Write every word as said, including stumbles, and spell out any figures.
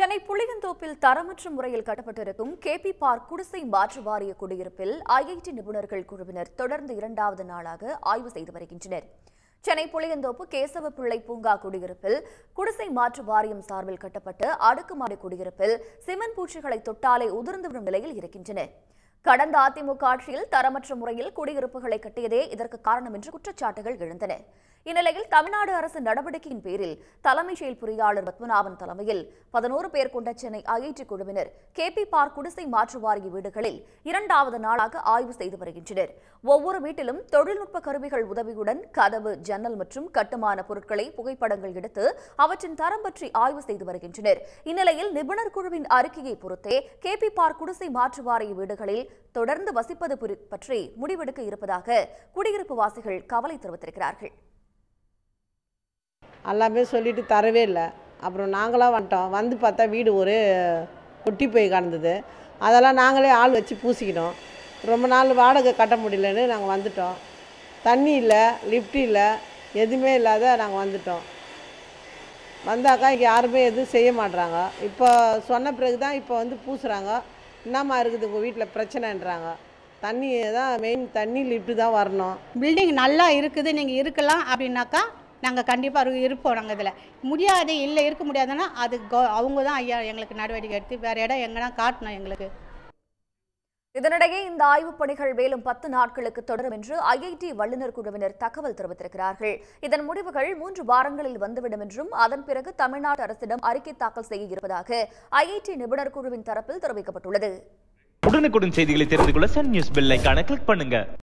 சென்னை புளியந்தோப்பில் தரமற்ற முறையில் கட்டப்பட்டிருக்கும் கேபி பார்க் குடிசை மாற்று வாரிய குடியிருப்பில் ஐஐடி நிபுணர்கள் குழுவினர் தொடர்ந்து இரண்டாவது நாளாக ஆய்வு செய்து வருகின்றனர். சென்னை புளியந்தோப்பு கேசவ பிள்ளை பூங்கா குடியிருப்பில் குடிசை மாற்று வாரியம் சார்பில் கட்டப்பட்ட அடுக்குமாடி குடியிருப்பில் சிமெண்ட் பூச்சிகளை தொட்டாலே உதிர்ந்துவிடும் நிலையில் இருக்கின்றன. கடந்த அதிமுக ஆட்சியில் தரமற்ற முறையில் குடியிருப்புகளை கட்டியதே இதற்கு காரணம் என்று குற்றச்சாட்டுகள் எழுந்தன. இந்நிலையில் தமிழ்நாடு அரசு நடவடிக்கையின் பேரில் தலைமைச் செயல் பொறியாளர் பத்மநாபன் தலைமையில் பதினோரு பேர் கொண்ட சென்னை ஐஐடி குழுவினர் கேபி பார்க் குடிசை மாற்று வாரிய வீடுகளில் இரண்டாவது நாளாக ஆய்வு செய்து வருகின்றனர். ஒவ்வொரு வீட்டிலும் தொழில்நுட்ப கருவிகள் உதவியுடன் கதவு, ஜன்னல் மற்றும் கட்டுமான பொருட்களை புகைப்படங்கள் எடுத்து அவற்றின் தரம் பற்றி ஆய்வு செய்து வருகின்றனர். இந்நிலையில் நிபுணர் குழுவின் அறிக்கையை பொறுத்தே கேபி பார்க் குடிசை மாற்று வாரிய வீடுகளில் தொடர்ந்து வசிப்பது பற்றி முடிவெடுக்க இருப்பதாக குடியிருப்பு வாசிகள் கவலை தெரிவித்திருக்கிறார்கள். எல்லாமே சொல்லிட்டு தரவே இல்லை. அப்புறம் நாங்களாம் வந்துட்டோம். வந்து பார்த்தா வீடு ஒரு கொட்டி போய் கிடந்தது. அதெல்லாம் நாங்களே ஆள் வச்சு பூசிக்கணும். ரொம்ப நாள் வாடகை கட்ட முடியலன்னு நாங்கள் வந்துட்டோம். தண்ணி இல்லை, லிஃப்ட் இல்லை, எதுவுமே இல்லாத நாங்கள் வந்துட்டோம். வந்தாக்கா இங்கே யாருமே எதுவும் செய்ய மாட்டுறாங்க. இப்போ சொன்ன பிறகு தான் இப்போ வந்து பூசுகிறாங்க. என்னம்மா இருக்குது உங்கள் வீட்டில் பிரச்சனைன்றாங்க. தண்ணி தான் மெயின், தண்ணி லிஃப்ட்டு தான் வரணும். பில்டிங் நல்லா இருக்குது, நீங்கள் இருக்கலாம் அப்படின்னாக்கா நாங்கள் கண்டிப்பாக இருப்போம். நாங்கள் இதில் முடியாது, இல்லை இருக்க முடியாதுன்னா அது அவங்க தான் ஐயா எங்களுக்கு நடவடிக்கை எடுத்து வேறு இடம் எங்கன்னா காட்டணும் எங்களுக்கு. இதனிடையே இந்த ஆய்வுப் பணிகள் மேலும் பத்து நாட்களுக்கு தொடரும் என்று ஐஐடி வல்லுநர் குழுவினர் தகவல் தெரிவித்திருக்கிறார்கள். இதன் முடிவுகள் மூன்று வாரங்களில் வந்துவிடும் என்றும் அதன் பிறகு தமிழ்நாடு அரசிடம் அறிக்கை தாக்கல் செய்ய இருப்பதாக ஐஐடி நிபுணர் குழுவின் தரப்பில் தெரிவிக்கப்பட்டுள்ளது. உடனுக்குடன் செய்திகளை தெரிந்து கொள்ள சன் நியூஸ் பெல் ஐகானை கிளிக் பண்ணுங்க.